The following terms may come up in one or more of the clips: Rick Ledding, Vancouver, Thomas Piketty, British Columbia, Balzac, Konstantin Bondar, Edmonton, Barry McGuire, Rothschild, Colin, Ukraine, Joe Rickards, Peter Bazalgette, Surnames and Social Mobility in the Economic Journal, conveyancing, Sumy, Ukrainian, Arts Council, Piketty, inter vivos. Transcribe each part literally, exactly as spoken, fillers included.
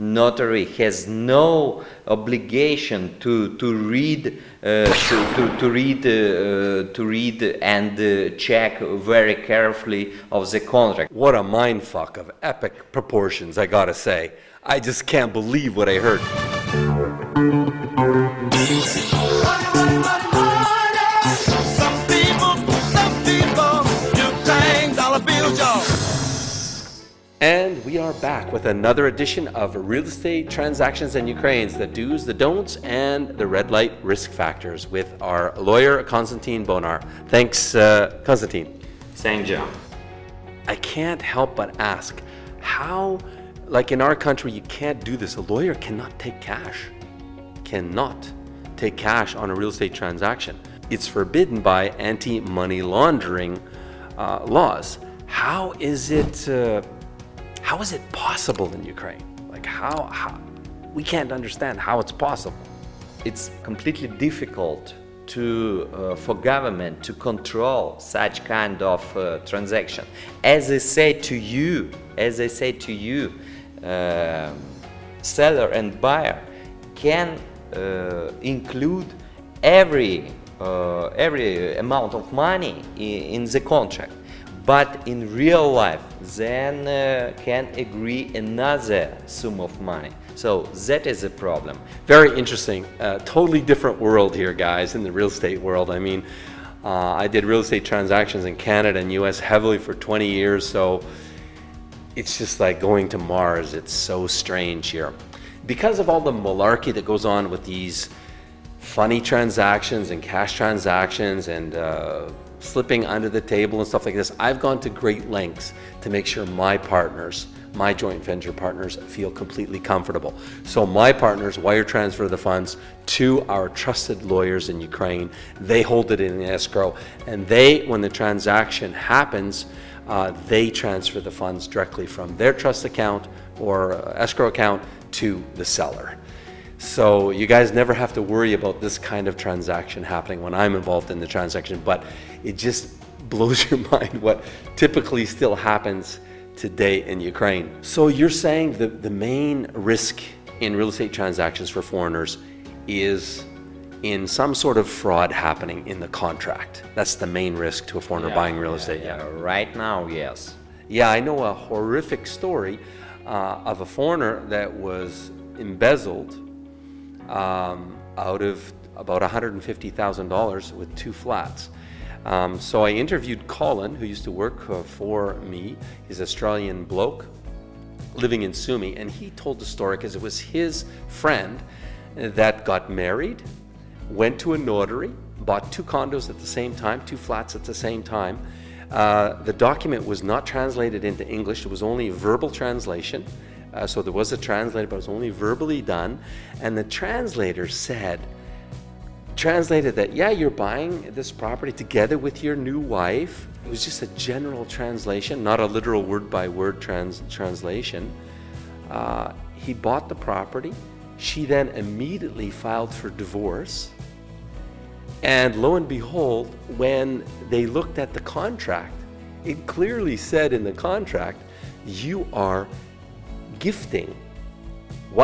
notary has no obligation to to read uh, to, to, to read uh, to read and uh, check very carefully of the contract. What a mindfuck of epic proportions, I gotta say. I just can't believe what I heard. And we are back with another edition of Real Estate Transactions and Ukraine's, the do's, the don'ts, and the red light risk factors with our lawyer, Konstantin Bondar. Thanks, uh, Konstantin. Thank you. I can't help but ask, how, like in our country, you can't do this. A lawyer cannot take cash, cannot take cash on a real estate transaction. It's forbidden by anti-money laundering uh, laws. How is it... Uh, How is it possible in Ukraine? Like how, how, we can't understand how it's possible. It's completely difficult to, uh, for government to control such kind of uh, transaction. As I say to you, as I say to you, uh, seller and buyer can uh, include every, uh, every amount of money in, in the contract. But in real life, then uh, can agree another sum of money. So that is a problem. Very interesting. Uh, totally different world here, guys, in the real estate world. I mean, uh, I did real estate transactions in Canada and U S heavily for twenty years. So it's just like going to Mars. It's so strange here. Because of all the malarkey that goes on with these funny transactions and cash transactions and uh, slipping under the table and stuff like this, I've gone to great lengths to make sure my partners, my joint venture partners, feel completely comfortable. So my partners wire transfer the funds to our trusted lawyers in Ukraine. They hold it in escrow, and they, when the transaction happens, uh, they transfer the funds directly from their trust account or escrow account to the seller. So you guys never have to worry about this kind of transaction happening when I'm involved in the transaction, but it just blows your mind what typically still happens today in Ukraine. So you're saying that the main risk in real estate transactions for foreigners is in some sort of fraud happening in the contract. That's the main risk to a foreigner yeah, buying real yeah, estate. Yeah. Yeah. Right now, yes. Yeah, I know a horrific story uh, of a foreigner that was embezzled Um, out of about one hundred fifty thousand dollars with two flats. Um, so I interviewed Colin, who used to work uh, for me. He's an Australian bloke living in Sumy, and he told the story because it was his friend that got married, went to a notary, bought two condos at the same time, two flats at the same time. Uh, the document was not translated into English. It was only a verbal translation. Uh, so there was a translator, but it was only verbally done. And the translator said, translated that, yeah, you're buying this property together with your new wife. It was just a general translation, not a literal word-by-word trans translation. Uh, he bought the property. She then immediately filed for divorce. And lo and behold, when they looked at the contract, it clearly said in the contract, you are gifting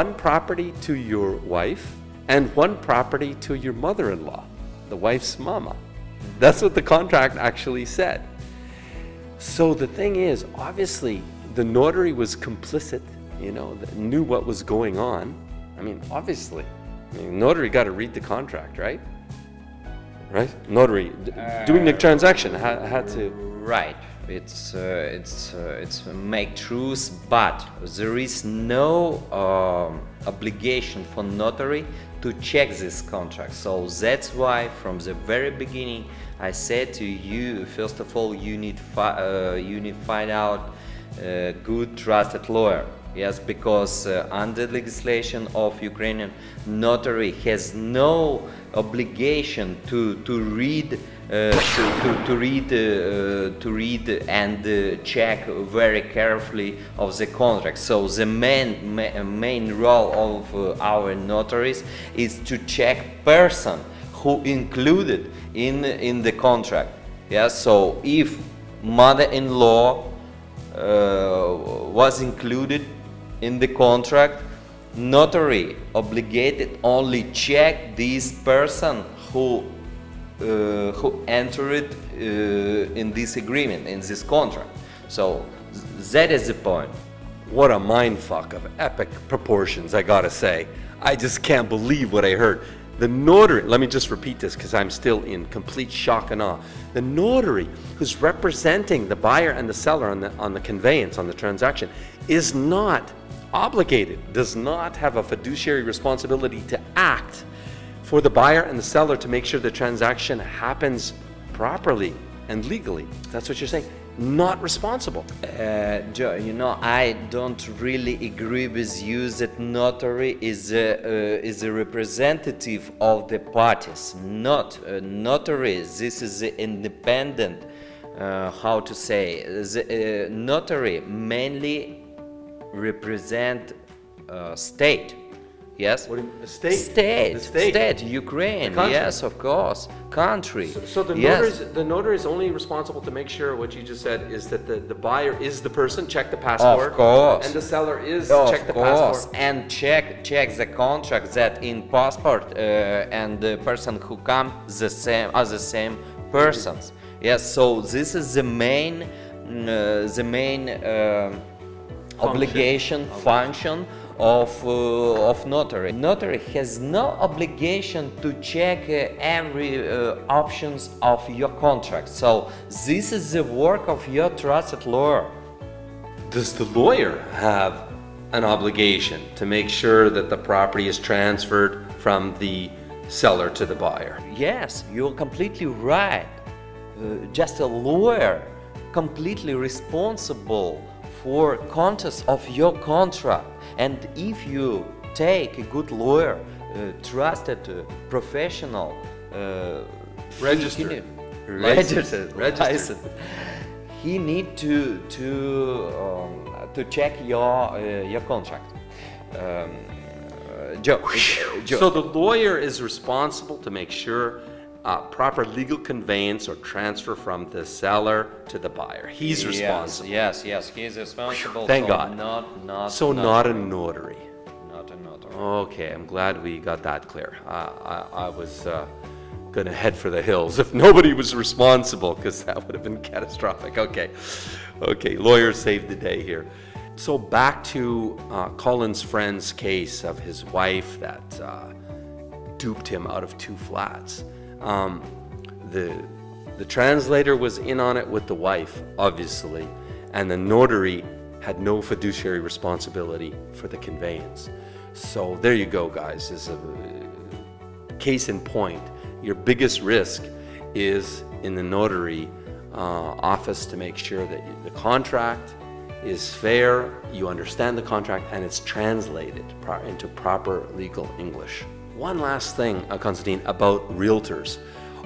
one property to your wife and one property to your mother-in-law, the wife's mama. That's what the contract actually said. So the thing is, obviously, the notary was complicit, you know, knew what was going on. I mean, obviously, I mean, notary got to read the contract, right? Right? Notary, uh, doing the transaction, had, had to... Right. It's uh, it's uh, it's make truth, but there is no um, obligation for notary to check this contract. So that's why from the very beginning I said to you, first of all, you need fi uh, you need find out a good trusted lawyer. Yes, because uh, under legislation of Ukrainian, notary has no obligation to to read. Uh, to, to, to read, uh, to read and uh, check very carefully of the contract. So the main ma main role of uh, our notaries is to check person who included in in the contract. Yeah. So if mother-in-law uh, was included in the contract, notary obligated only check this person who uh, who entered uh, in this agreement, in this contract. So that is the point. What a mindfuck of epic proportions, I gotta say. I just can't believe what I heard. The notary, let me just repeat this because I'm still in complete shock and awe. The notary who's representing the buyer and the seller on the, on the conveyance, on the transaction, is not obligated, does not have a fiduciary responsibility to act for the buyer and the seller to make sure the transaction happens properly and legally. That's what you're saying. Not responsible. Uh, Joe, you know, I don't really agree with you that notary is a, uh, is a representative of the parties. Not a notary. This is the independent, uh, how to say, the uh, notary mainly represent uh, state. Yes. What do you mean? State. State. State. State. Ukraine. Yes, of course. Country. So, so the notary yes. the notary is only responsible to make sure what you just said is that the, the buyer is the person, check the passport. Of course. And the seller is of check the course. passport. And check check the contract that in passport uh, and the person who come the same are the same persons. Yes. So this is the main uh, the main uh, function. obligation okay. function. Of, uh, of notary. Notary has no obligation to check uh, every uh, options of your contract. So this is the work of your trusted lawyer. Does the lawyer have an obligation to make sure that the property is transferred from the seller to the buyer? Yes, you're completely right. Uh, just a lawyer completely responsible for contents of your contract. And if you take a good lawyer, uh, trusted uh, professional, uh, registered, he, he, registered, registered, he need to to um, to check your uh, your contract. Um, uh, Joe, uh, Joe. So the lawyer is responsible to make sure uh, proper legal conveyance or transfer from the seller to the buyer. He's yes, responsible. Yes, yes, he's responsible. Thank so God. Not, not, so not, not a notary. Not a notary. Okay, I'm glad we got that clear. Uh, I, I was uh, gonna head for the hills if nobody was responsible, because that would have been catastrophic. Okay, okay, lawyers saved the day here. So back to uh, Colin's friend's case of his wife that uh, duped him out of two flats. Um, the the translator was in on it with the wife, obviously, and the notary had no fiduciary responsibility for the conveyance. So there you go, guys. This is a case in point. Your biggest risk is in the notary uh, office to make sure that the contract is fair, you understand the contract, and it's translated pro- into proper legal English. One last thing, Konstantin, about realtors.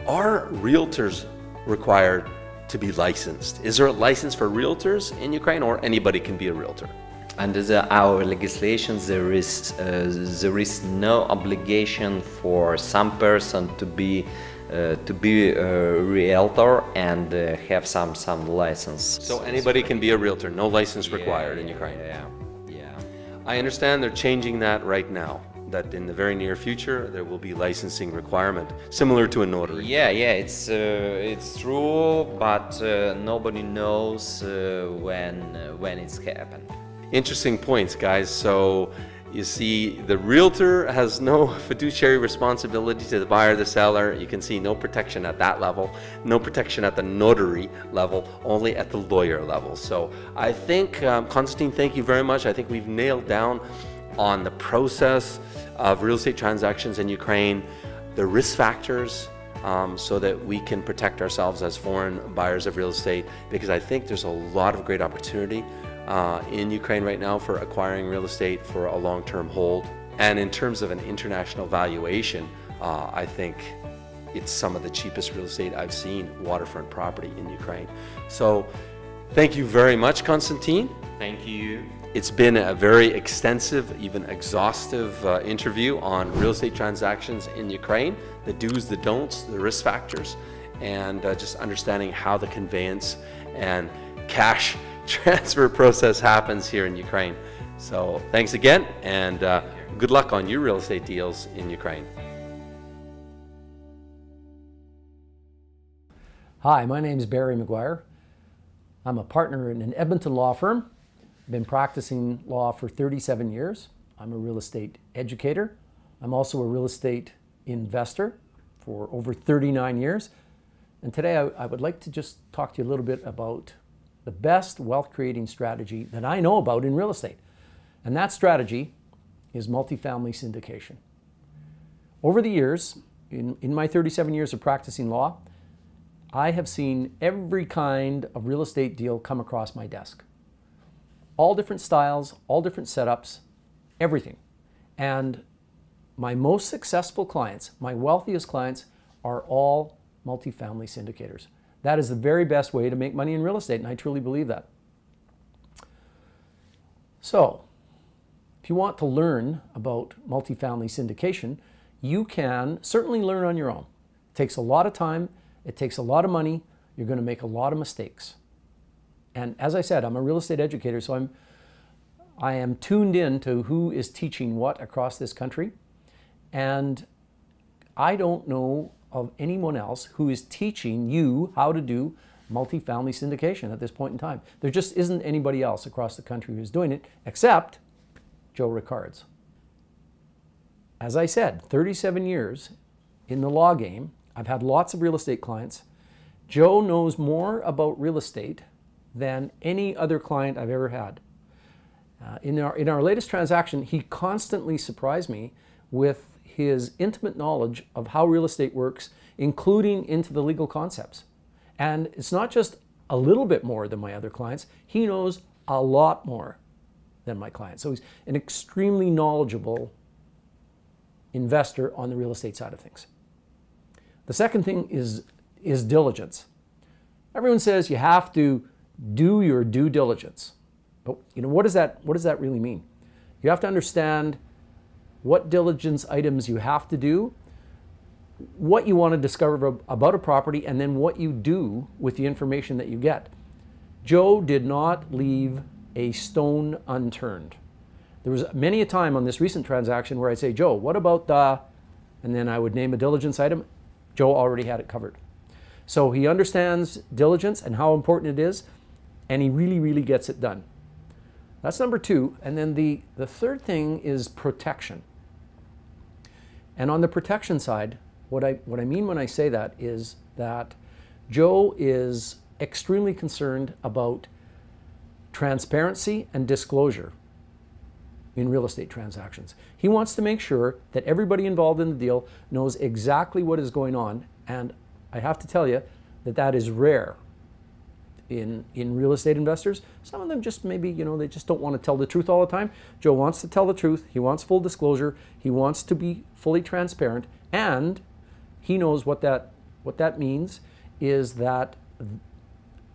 Are realtors required to be licensed? Is there a license for realtors in Ukraine, or anybody can be a realtor? Under the, our legislation, there is, uh, there is no obligation for some person to be, uh, to be a realtor and uh, have some, some license. So anybody can be a realtor, no license yeah, required in Ukraine? Yeah, yeah. I understand they're changing that right now. That in the very near future there will be licensing requirement similar to a notary. Yeah, yeah, it's uh, it's true, but uh, nobody knows uh, when uh, when it's happened. Interesting points, guys. So you see, the realtor has no fiduciary responsibility to the buyer, the seller. You can see no protection at that level, no protection at the notary level, only at the lawyer level. So I think, um, Konstantin, thank you very much. I think we've nailed down on the process of real estate transactions in Ukraine, the risk factors, um, so that we can protect ourselves as foreign buyers of real estate, because I think there's a lot of great opportunity uh, in Ukraine right now for acquiring real estate for a long-term hold. And in terms of an international valuation, uh, I think it's some of the cheapest real estate I've seen, waterfront property in Ukraine. So thank you very much, Konstantin. Thank you. It's been a very extensive, even exhaustive uh, interview on real estate transactions in Ukraine, the do's, the don'ts, the risk factors, and uh, just understanding how the conveyance and cash transfer process happens here in Ukraine. So thanks again, and uh, good luck on your real estate deals in Ukraine. Hi, my name is Barry McGuire. I'm a partner in an Edmonton law firm. I've been practicing law for thirty-seven years. I'm a real estate educator. I'm also a real estate investor for over thirty-nine years. And today I, I would like to just talk to you a little bit about the best wealth creating strategy that I know about in real estate. And that strategy is multifamily syndication. Over the years, in, in my thirty-seven years of practicing law, I have seen every kind of real estate deal come across my desk. All different styles, all different setups, everything. And my most successful clients, my wealthiest clients, are all multifamily syndicators. That is the very best way to make money in real estate, and I truly believe that. So, if you want to learn about multifamily syndication, you can certainly learn on your own. It takes a lot of time. It takes a lot of money. You're going to make a lot of mistakes. And as I said, I'm a real estate educator, so I'm, I am tuned in to who is teaching what across this country. And I don't know of anyone else who is teaching you how to do multifamily syndication at this point in time. There just isn't anybody else across the country who's doing it, except Joe Rickards. As I said, thirty-seven years in the law game, I've had lots of real estate clients. Joe knows more about real estate than any other client I've ever had. Uh, in, our, in our latest transaction, he constantly surprised me with his intimate knowledge of how real estate works, including into the legal concepts. And it's not just a little bit more than my other clients, he knows a lot more than my clients. So he's an extremely knowledgeable investor on the real estate side of things. The second thing is, is diligence. Everyone says you have to do your due diligence. But you know, what does that, what does that really mean? You have to understand what diligence items you have to do, what you want to discover about a property, and then what you do with the information that you get. Joe did not leave a stone unturned. There was many a time on this recent transaction where I'd say, Joe, what about the, and then I would name a diligence item. Joe already had it covered. So he understands diligence and how important it is, and he really, really gets it done. That's number two. And then the, the third thing is protection. And on the protection side, what I, what I mean when I say that is that Joe is extremely concerned about transparency and disclosure in real estate transactions. He wants to make sure that everybody involved in the deal knows exactly what is going on, and I have to tell you that that is rare in, in real estate investors. Some of them just maybe, you know, they just don't want to tell the truth all the time. Joe wants to tell the truth. He wants full disclosure. He wants to be fully transparent, and he knows what that, what that means is that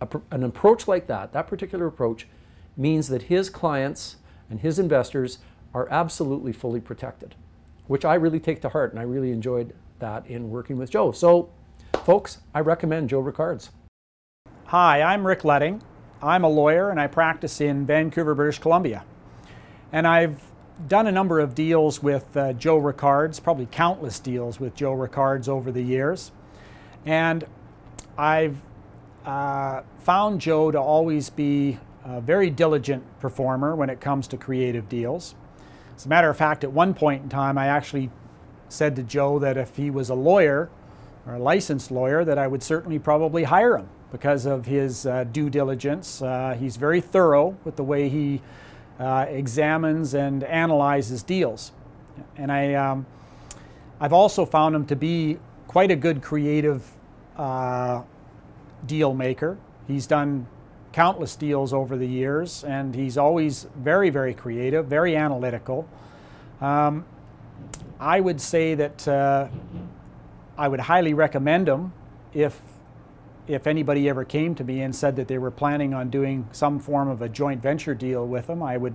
a, an approach like that, that particular approach, means that his clients and his investors are absolutely fully protected, which I really take to heart, and I really enjoyed that in working with Joe. So, folks, I recommend Joe Rickards. Hi, I'm Rick Ledding. I'm a lawyer, and I practice in Vancouver, British Columbia. And I've done a number of deals with uh, Joe Rickards, probably countless deals with Joe Rickards over the years. And I've uh, found Joe to always be a very diligent performer when it comes to creative deals. As a matter of fact, at one point in time, I actually said to Joe that if he was a lawyer or a licensed lawyer, that I would certainly probably hire him because of his uh, due diligence. Uh, he's very thorough with the way he uh, examines and analyzes deals. And I, um, I've also found him to be quite a good creative uh, deal maker. He's done countless deals over the years, and he's always very, very creative, very analytical. Um, I would say that uh, I would highly recommend him if, if anybody ever came to me and said that they were planning on doing some form of a joint venture deal with him. I would,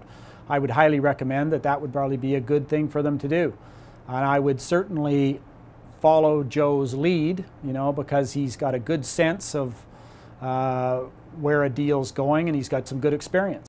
I would highly recommend that that would probably be a good thing for them to do. And I would certainly follow Joe's lead, you know, because he's got a good sense of uh, where a deal's going, and he's got some good experience.